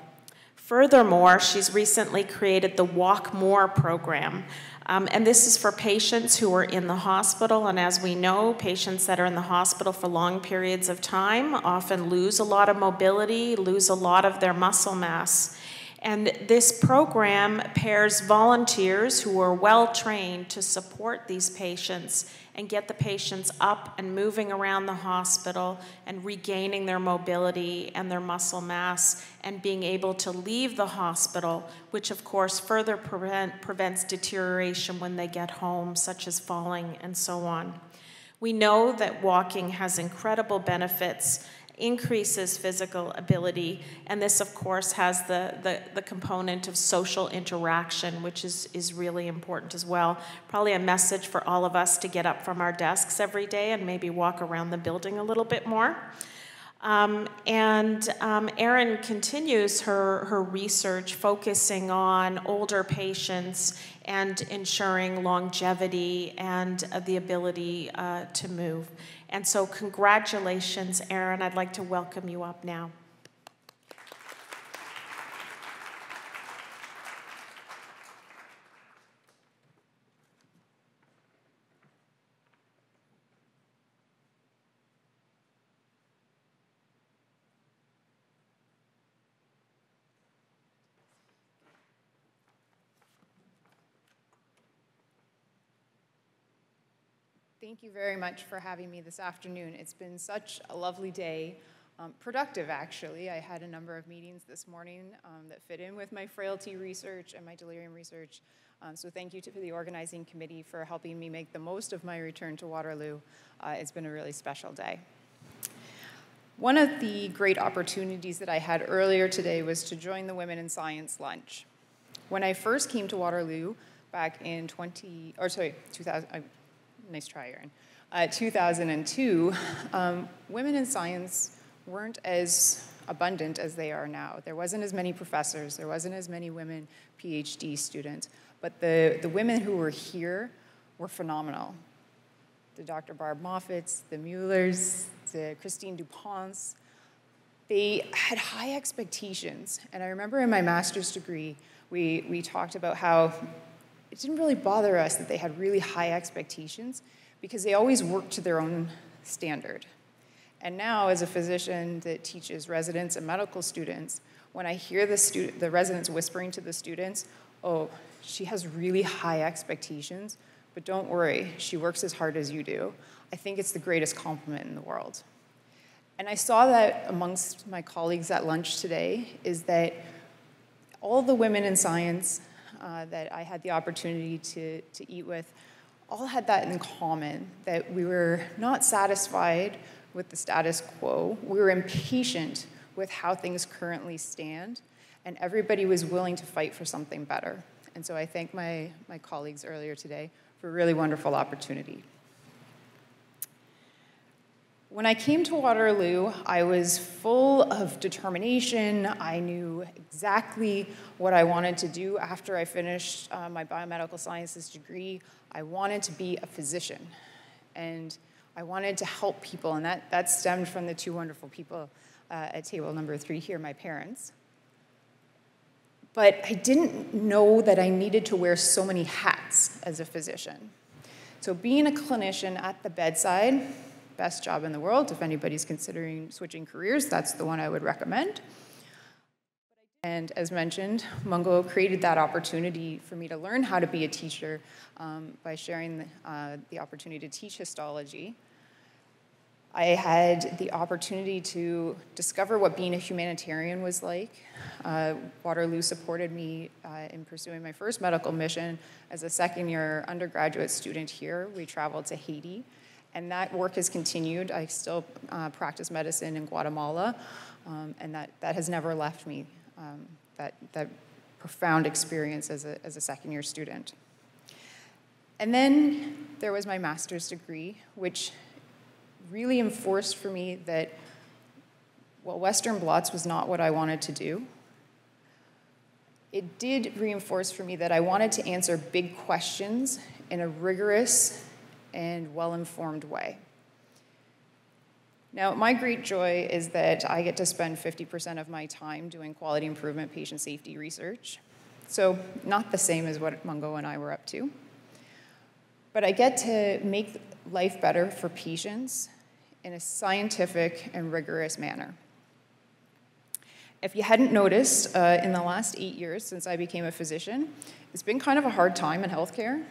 Furthermore, she's recently created the Walk More program, and this is for patients who are in the hospital, and as we know, patients that are in the hospital for long periods of time often lose a lot of mobility, lose a lot of their muscle mass. And this program pairs volunteers who are well-trained to support these patients and get the patients up and moving around the hospital and regaining their mobility and their muscle mass and being able to leave the hospital, which of course further prevents deterioration when they get home, such as falling and so on. We know that walking has incredible benefits, increases physical ability, and this of course has the component of social interaction, which is really important as well. Probably a message for all of us to get up from our desks every day and maybe walk around the building a little bit more. Erin continues her research focusing on older patients and ensuring longevity and the ability to move. And so congratulations, Erin. I'd like to welcome you up now. Thank you very much for having me this afternoon. It's been such a lovely day, productive actually. I had a number of meetings this morning that fit in with my frailty research and my delirium research. So thank you to the organizing committee for helping me make the most of my return to Waterloo. It's been a really special day. One of the great opportunities that I had earlier today was to join the Women in Science lunch. When I first came to Waterloo back in 2002, women in science weren't as abundant as they are now. There wasn't as many professors, there wasn't as many women PhD students, but the women who were here were phenomenal. The Dr. Barb Moffitt's, the Muellers, the Christine DuPont's, they had high expectations. And I remember in my master's degree, we talked about how it didn't really bother us that they had really high expectations because they always worked to their own standard. And now, as a physician that teaches residents and medical students, when I hear the residents whispering to the students, oh, she has really high expectations, but don't worry, she works as hard as you do, I think it's the greatest compliment in the world. And I saw that amongst my colleagues at lunch today, is that all the women in science that I had the opportunity to eat with, all had that in common, that we were not satisfied with the status quo. We were impatient with how things currently stand, and everybody was willing to fight for something better. And so I thank my colleagues earlier today for a really wonderful opportunity. When I came to Waterloo, I was full of determination. I knew exactly what I wanted to do after I finished my biomedical sciences degree. I wanted to be a physician, and I wanted to help people, and that stemmed from the two wonderful people at table number 3 here, my parents. But I didn't know that I needed to wear so many hats as a physician. So being a clinician at the bedside, best job in the world. If anybody's considering switching careers, that's the one I would recommend. And as mentioned, Mungo created that opportunity for me to learn how to be a teacher by sharing the opportunity to teach histology. I had the opportunity to discover what being a humanitarian was like. Waterloo supported me in pursuing my first medical mission as a second-year undergraduate student here. We traveled to Haiti. And that work has continued. I still practice medicine in Guatemala, and that has never left me, that profound experience as a second-year student. And then there was my master's degree, which really enforced for me that, well, Western blots was not what I wanted to do. It did reinforce for me that I wanted to answer big questions in a rigorous and well-informed way. Now, my great joy is that I get to spend 50% of my time doing quality improvement patient safety research. So not the same as what Mungo and I were up to. But I get to make life better for patients in a scientific and rigorous manner. If you hadn't noticed, in the last 8 years since I became a physician, it's been kind of a hard time in healthcare.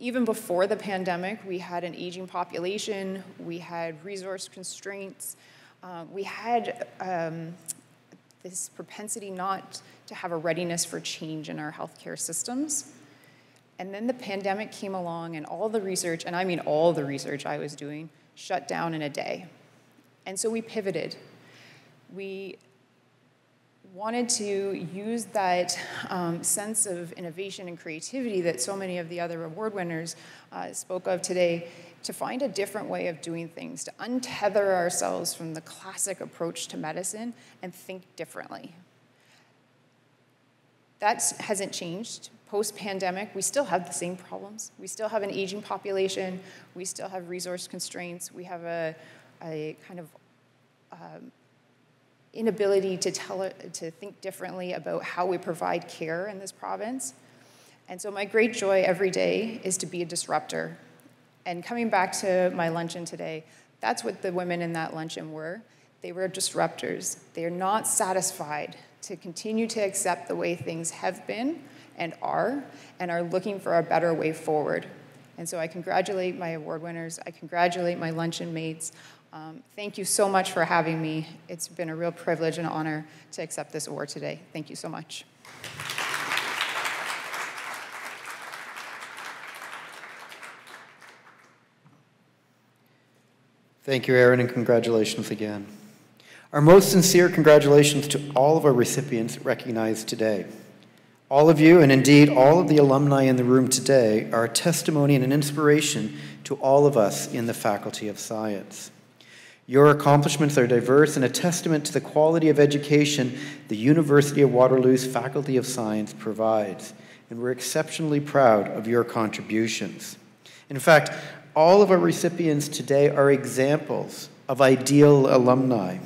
Even before the pandemic, we had an aging population, we had resource constraints, we had this propensity not to have a readiness for change in our healthcare systems. And then the pandemic came along and all the research, and I mean all the research I was doing, shut down in a day. And so we pivoted. We wanted to use that sense of innovation and creativity that so many of the other award winners spoke of today to find a different way of doing things, to untether ourselves from the classic approach to medicine and think differently. That hasn't changed. Post-pandemic, we still have the same problems. We still have an aging population. We still have resource constraints. We have a kind of inability to think differently about how we provide care in this province. And so my great joy every day is to be a disruptor. And coming back to my luncheon today, that's what the women in that luncheon were. They were disruptors. They are not satisfied to continue to accept the way things have been and are looking for a better way forward. And so I congratulate my award winners. I congratulate my luncheon mates. Thank you so much for having me. It's been a real privilege and honor to accept this award today. Thank you so much. Thank you, Aaron, and congratulations again. Our most sincere congratulations to all of our recipients recognized today. All of you, and indeed all of the alumni in the room today, are a testimony and an inspiration to all of us in the Faculty of Science. Your accomplishments are diverse and a testament to the quality of education the University of Waterloo's Faculty of Science provides, and we're exceptionally proud of your contributions. In fact, all of our recipients today are examples of ideal alumni,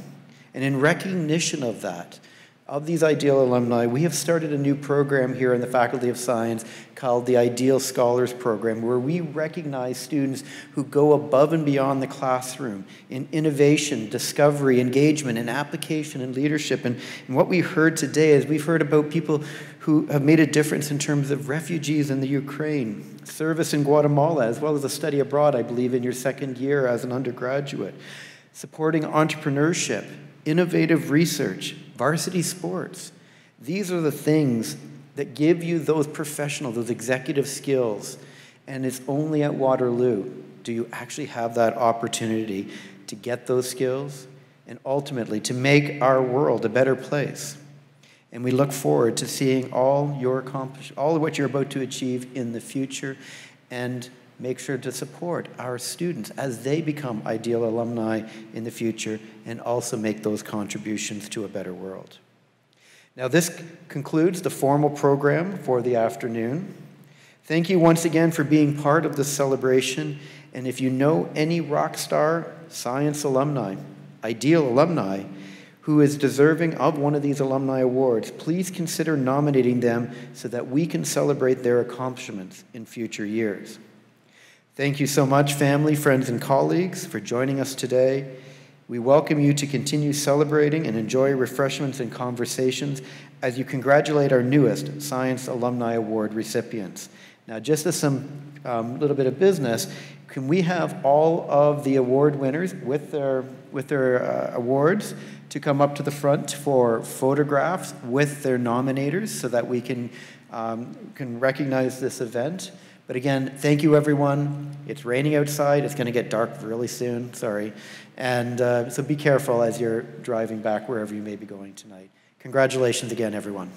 and in recognition of that, of these ideal alumni, we have started a new program here in the Faculty of Science called the Ideal Scholars Program, where we recognize students who go above and beyond the classroom in innovation, discovery, engagement, and application and leadership. And what we heard today is we've heard about people who have made a difference in terms of refugees in the Ukraine, service in Guatemala, as well as a study abroad, I believe, in your second year as an undergraduate, supporting entrepreneurship, innovative research, varsity sports. These are the things that give you those professional, those executive skills. And it's only at Waterloo do you actually have that opportunity to get those skills and ultimately to make our world a better place. And we look forward to seeing all of what you're about to achieve in the future, and make sure to support our students as they become ideal alumni in the future and also make those contributions to a better world. Now, this concludes the formal program for the afternoon. Thank you once again for being part of this celebration. And if you know any rock star science alumni, ideal alumni, who is deserving of one of these alumni awards, please consider nominating them so that we can celebrate their accomplishments in future years. Thank you so much, family, friends, and colleagues, for joining us today. We welcome you to continue celebrating and enjoy refreshments and conversations as you congratulate our newest Science Alumni Award recipients. Now, just as some little bit of business, can we have all of the award winners with their awards to come up to the front for photographs with their nominators so that we can recognize this event? But again, thank you, everyone. It's raining outside. It's going to get dark really soon. Sorry. And so be careful as you're driving back wherever you may be going tonight. Congratulations again, everyone.